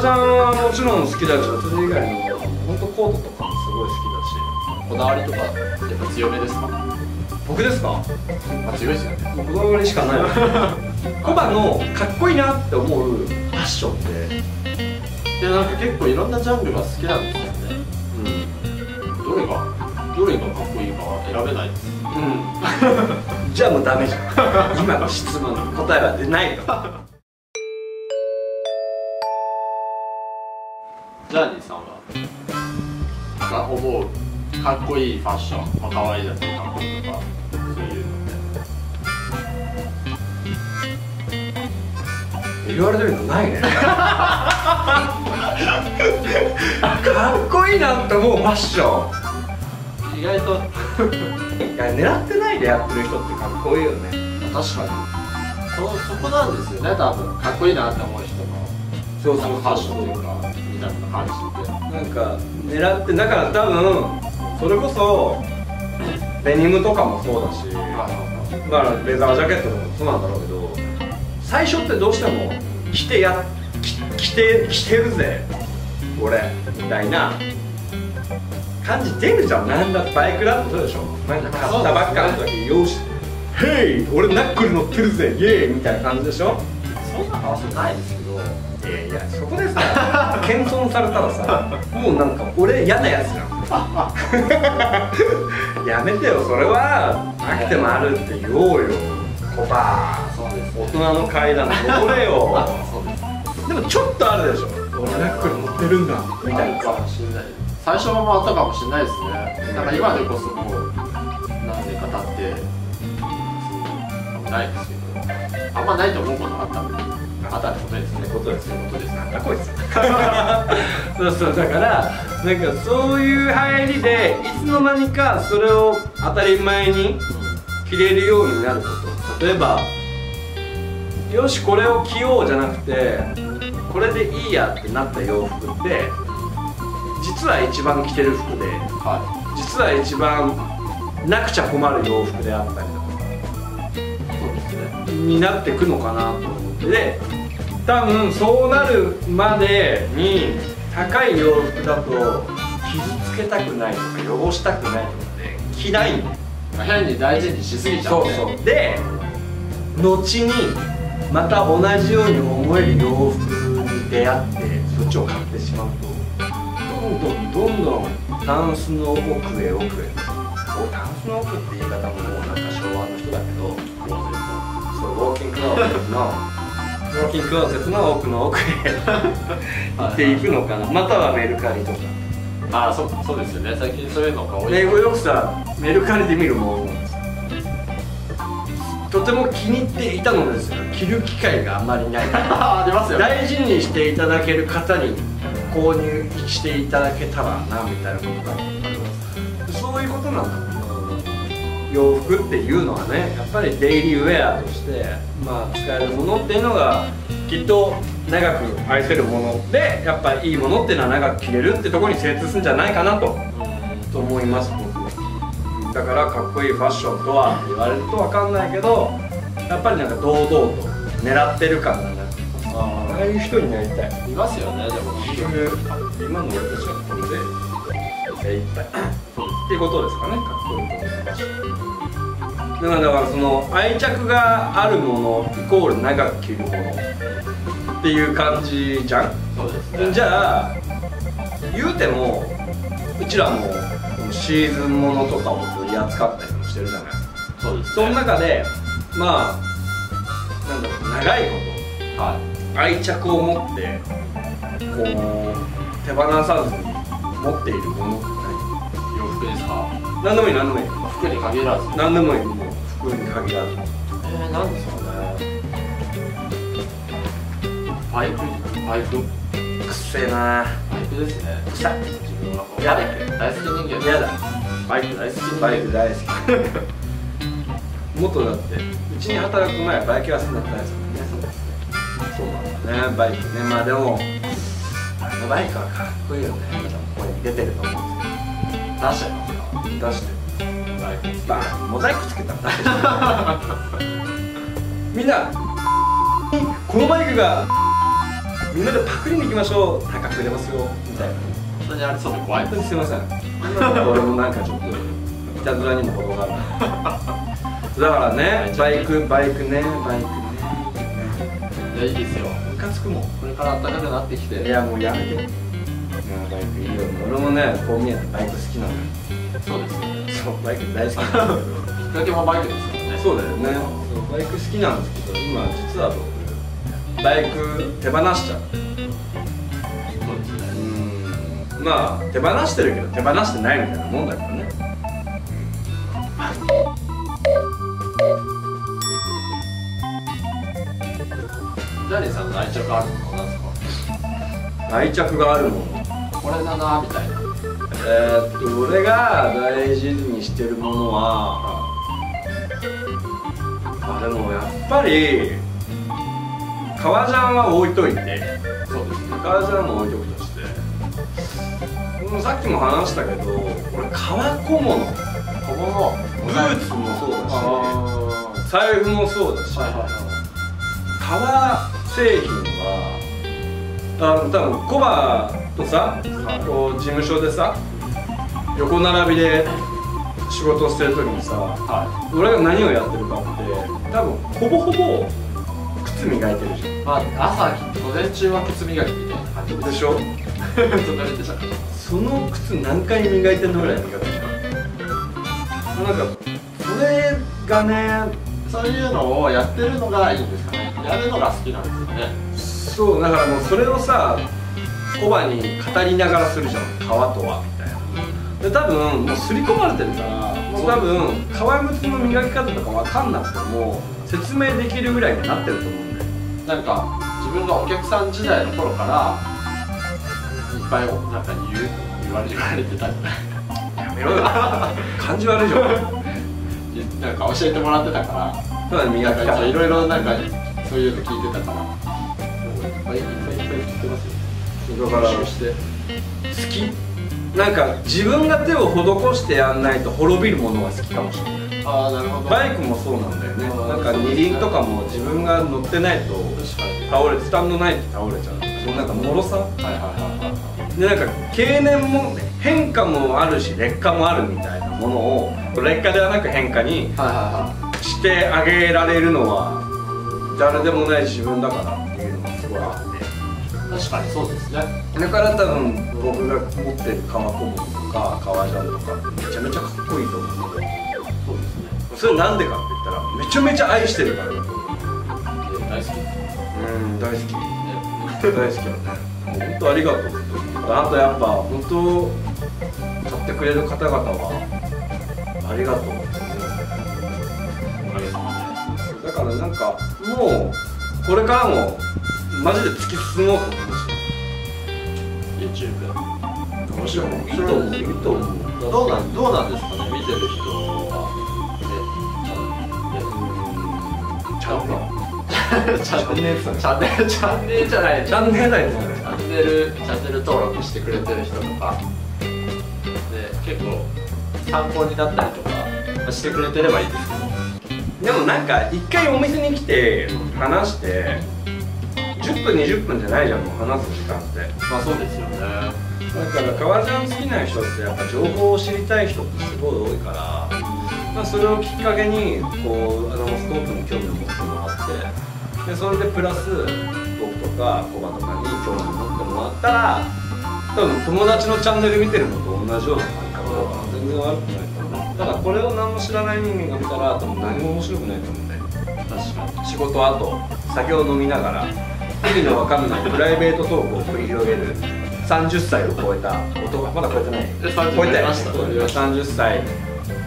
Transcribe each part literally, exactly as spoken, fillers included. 革ジャンはもちろん好きだけど、それ以外の本当コートとかもすごい好きだし。こだわりとかやっぱ強めですか？僕ですか？強いですよね。こだわりしかない。コバのかっこいいなって思うファッションって、でなんか結構いろんなジャンルが好きなんですよね。うん。どれがどれがかっこいいかは選べないです。うん。じゃあもうダメじゃん。今の質問の答えは出ないよ。ジャーニーさんはが思うかっこいいファッション、まあ可愛いだとかかっこいいとかそういうのって言われてみるとないね。かっこいいなって思うファッション意外といや狙ってないでやってる人ってかっこいいよね。確かに そ, そこなんですよね。多分かっこいいなって思う人のそうそうファッションというかみたいな感じでなんか狙ってだから多分それこそデニムとかもそうだし、だからレザージャケットとかもそうなんだろうけど、最初ってどうしても着てや着て着てるぜ俺みたいな感じ出るじゃん。なんだバイクラップそうでしょ。なんか買ったばっかの時よし「ヘイ俺ナックル乗ってるぜイエーイ」みたいな感じでしょ。そんな話ないですけど。いやいやそこでさ謙遜されたらさもうなんか俺嫌なやつじゃん。やめてよそれは。なくてもあるって言おうよコバ。そうです大人の階段登れよ。そうです。でもちょっとあるでしょ俺ナックル持ってるんだみたいな。最初はあったかもしれないですね。なんか今でこそもう何年か経ってないですけどあんまないと思うことがあったんであったってことですね。ことですね。ことですね。なんだこいつ。そうそうだからなんかそういう入りでいつの間にかそれを当たり前に着れるようになること。例えばよしこれを着ようじゃなくてこれでいいやってなった洋服って実は一番着てる服で、はい、実は一番なくちゃ困る洋服であったりとかになってくのかなと。で多分そうなるまでに高い洋服だと傷つけたくないとか汚したくないとかで着ないんだよ。変に大事にしすぎちゃうね。そうそうで後にまた同じように思える洋服に出会ってそっちを買ってしまうとどんどんどんどんタンスの奥へ奥へ。タンスの奥って言い方ももうなんか昭和の人だけどそうウォーキングクローゼットのウォーキングクローゼットの奥の奥へ行っていくのかな。またはメルカリとか。ああ そ, そうですよね。最近そういうのが多い。英語よくさメルカリで見るものとても気に入っていたのですが着る機会があんまりない。あ出ますよ、ね、大事にしていただける方に購入していただけたらなみたいなことがある。そういうことなんだ。洋服っていうのはねやっぱりデイリーウェアとして、まあ、使えるものっていうのがきっと長く愛せるものでやっぱりいいものっていうのは長く着れるってところに精通するんじゃないかなとと思います僕は。だからかっこいいファッションとは言われると分かんないけどやっぱりなんか堂々と狙ってる感がなくああいう人になりたい。いますよね。でも今の俺たちはこれで精いっぱいっていうことですかね。かっこいいと思います。だからだからその愛着があるものイコール長く着るものっていう感じじゃん。そうですね。じゃあ言うてもうちらもシーズンものとかを取り扱ったりもしてるじゃない。そうですね。その中でまあなんだろう長いこと、はい、愛着を持ってこう手放さずに持っているものって何？洋服ですか？何でもいい何でもいい。服に限らず何でもいい。服に限らずえー、なんですかね。パイプパイプくっせえな。パイプですね。くさい。自分はこうやだ大好き人間やだ。バイク大好きバイク大好き。もっとだってうちに働く前バイクはそんなに大好きね。そうですね。そうなんだねバイクね。まあでもあのバイクはかっこいいよね。ここに出てると思うんですよ。出しちゃいますか？出してバーンモザイクつけたんだ。みんなこのバイクがみんなでパクリに行きましょう、高く売れますよみたいな。本当にあれ、そう怖い。本当にすいません。俺もなんかちょっといたずらにも程がある。だからね、バイクバイクねバイクね。いや、いいですよ。ムカつくもん。これから暖かくなってきて。いやもうやめて。バイクいいよ。俺もね、こう見えてバイク好きなの。そうですね。そうバイク大好き。きっかけもバイクですからね。そうだよね。バイク好きなんですけど、今実は僕。バイク手放しちゃう。うん、まあ手放してるけど手放してないみたいなもんだからね。ジャニーさんの愛着あるものなんですか？愛着があるもの。これだなみたいな。えっと俺が大事にしてるものは、あでもやっぱり。革ジャンは置いといて、そうですね、革ジャンも置いとくとして、もうさっきも話したけど、俺、革小物、小物、ブーツもそうだし、財布もそうだし、革製品は、あの多分コバとさ、こう事務所でさ、横並びで仕事をしてるときにさ、はい、俺が何をやってるかって、多分ほぼほぼ、靴磨いてるじゃん。まあ朝午前中は靴磨きみたいな感じでしょ。その靴何回磨いてんのぐらい磨くじゃん。なんかそれがね、そういうのをやってるのがいいんですかね。やるのが好きなんですよね。そうだからもうそれをさ、コバに語りながらするじゃん。革とはみたいな。で多分もう刷り込まれてるから、もう多分革靴の磨き方とかわかんなくても。説明できるぐらいになってると思うんで、なんか自分がお客さん時代の頃からいっぱいなんか言う言われ言われてたじゃない。やめろよ感じ悪いじゃん。なんか教えてもらってたから、そうだね、磨き方いろいろなんかそういうの聞いてたから、いっぱいいっぱいいっぱい聞いてますよ。だから好き、なんか自分が手を施してやんないと滅びるものが好きかもしれない。あ、なるほど。バイクもそうなんだよね。なんか二輪とかも自分が乗ってないと倒れ、スタンドないと倒れちゃう。そのなんか脆さ。でなんか経年も変化もあるし劣化もあるみたいなものを、劣化ではなく変化にしてあげられるのは誰でもない自分だからっていうのがすごいあって。確かにそうですね。だから多分僕が持ってる革小物とか革ジャンとかめちゃめちゃかっこいいと思うんで。それなんでかって言ったらめちゃめちゃ愛してるから。大好き。うん、大好き。大好きだね。本当ありがとう。あとやっぱ本当買ってくれる方々はありがとう。おかげさまで。だからなんかもうこれからもマジで突き進もうと思いました。YouTube。面白い。面白い。いいと思う。どうなんどうなんですかね、見てる人。チャンネルじゃないですね。チャンネルじゃないですね。チャンネル登録してくれてる人とかで結構参考になったりとかしてくれてればいいですけど、でもなんか一回お店に来て話してじゅっぷんにじゅっぷんじゃないじゃん、もう話す時間って。まあそうですよね。だから革ジャン好きな人ってやっぱ情報を知りたい人ってすごい多いから、まあそれをきっかけにこうあのスコープに興味を持ってもらって、でそれでプラス僕とかコバとかに興味を持ってもらったら、多分友達のチャンネル見てるのと同じような感覚だから全然悪くないと思う。ただこれを何も知らない人間が見たら多分何も面白くないと思うんで。確かに仕事、あと酒を飲みながら意味のわかんないプライベートトークを繰り広げるさんじゅっさいを超えた男が、まだ超えてない、超えてましたさんじゅっさい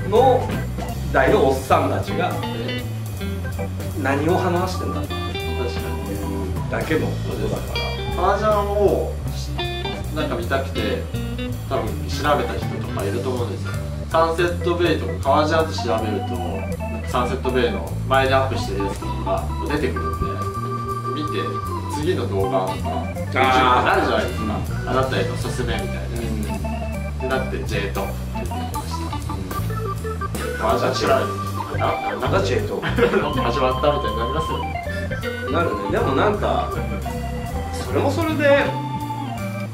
の大のおっさんたちが何を話してんだっていうだけのことだから、革ジャンをなんか見たくて多分調べた人とかいると思うんですよ。サンセットベイとか革ジャンって調べるとサンセットベイの前でアップしてるやつとかが出てくるんで、見て次の動画とかユーチューブになるじゃないですか。あなたへのおすすめみたいなってなって J と。マジで知らない。なんだチェイト。始まったみたいになりますよね。なるね。でもなんかそそれもそれで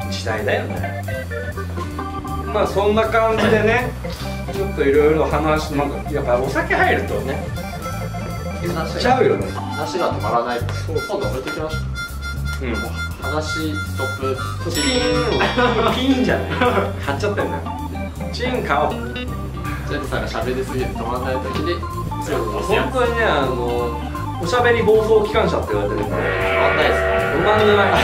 時代だよね。まあそんな感じでねちょっといろいろ話なんかやっぱお酒入るとねしちゃうよね。話が止まらない。今度置いてきましょう。うん。話ストップ。チン。ピンじゃない。買っちゃったよね。チン買おう。ジェットさんが喋りすぎて止まらない時に。本当にねあのおしゃべり暴走機関車って言われてるから止まんないです。止まんない。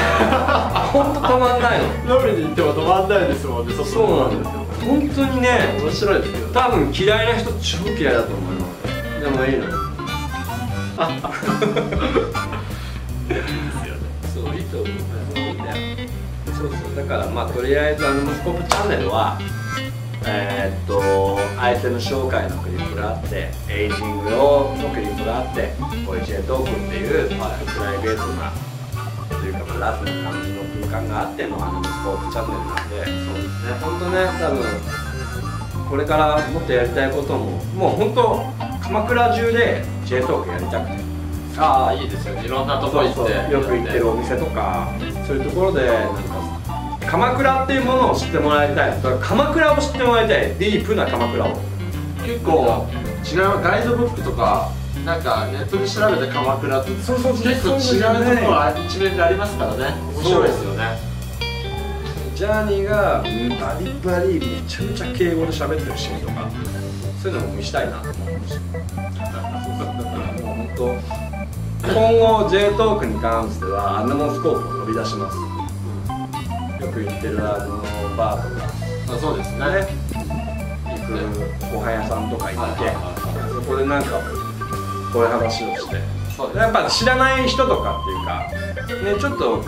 本当止まんないの。飲みに行っても止まんないですもんね。そうなんですよ。本当にね。面白いですけど。多分嫌いな人超嫌いだと思います。でもいいの。そういいと思う。そうそうだからまあとりあえずあのスコープチャンネルはえー、っとアイテム紹介のクリップがあってエイジングのクリップがあってボイジェトークっていう、まあ、プライベートなというかまあラフな感じの空間があってのあのスコープチャンネルなんでそうですね。本当ね多分これからもっとやりたいことももう本当。鎌倉中で J トークやりたくて。ああいいですよね。いろんなとこ行ってそうそうよく行ってるお店とかそういうところでなんか鎌倉っていうものを知ってもらいたい。鎌倉を知ってもらいたい。ディープな鎌倉を結構違うガイドブックとかなんかネットで調べて鎌倉って結構違うところ一面でありますからね。面白いですよね。ジャーニーがバリバリめちゃめちゃ敬語で喋ってるシーンとかそういうのも見したいなと思うし、本当今後 J トークに関してはアナモスコープを飛び出します。よく行ってるあのバーとかあそうですね行くご飯屋さんとか行ってそこでなんかこういう話をしてやっぱ知らない人とかっていうかねちょっと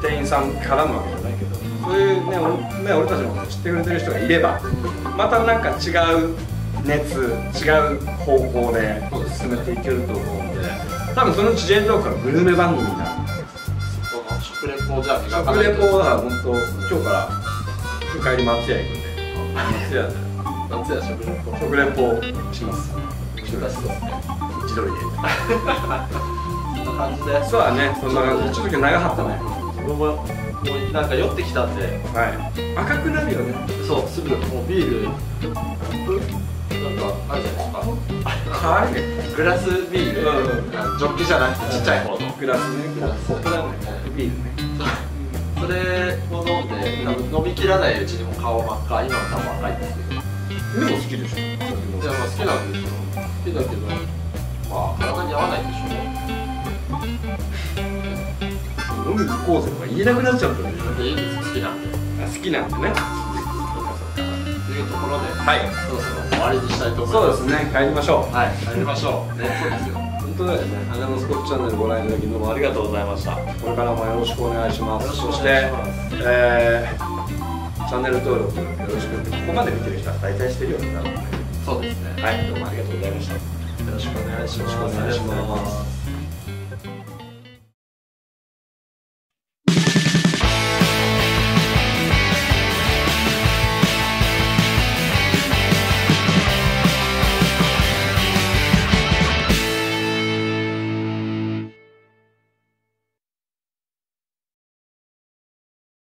店員さん絡むわけじゃないけどそういうね俺たちのこと知ってくれてる人がいればまたなんか違う熱違う方向で進めていけると思うんで多分そのうち J トークのグルメ番組になる。食レポじゃあ食レポは本当今日から帰り松屋行くんで松屋で松屋食レポ食レポします。難しそうですね。自撮りでそんな感じでそうだねそんな感じでちょっと今日長かったね。僕もなんか酔ってきたんではい赤くなるよね。そうすぐもうビールなんかあるじゃないですか。グラスビール、ジョッキじゃなくてちっちゃい方のグラスね、グラスビールね。それを飲んで、多分飲みきらないうちにも顔真っ赤、今も多分赤いんですけど。でも好きでしょ。いやまあ好きなんですよ。好きだけど、まあ体に合わないでしょうね。飲み行こうぜとか言えなくなっちゃったんで。いいんですよ。好きなんで。好きなんでね。というところで、はい、そろそろ終わりにしたいと思います。そうですね、帰りましょう。はい、帰りましょう。ね、そうですよ。本当だよね。アナモスコープチャンネルご覧いただきどうもありがとうございました。これからもよろしくお願いします。そして、えー、チャンネル登録よろしく。ここまで見てる人は大体してるようになるので。そうですね。はい、どうもありがとうございました。よろしくお願いします。よろしくお願いします。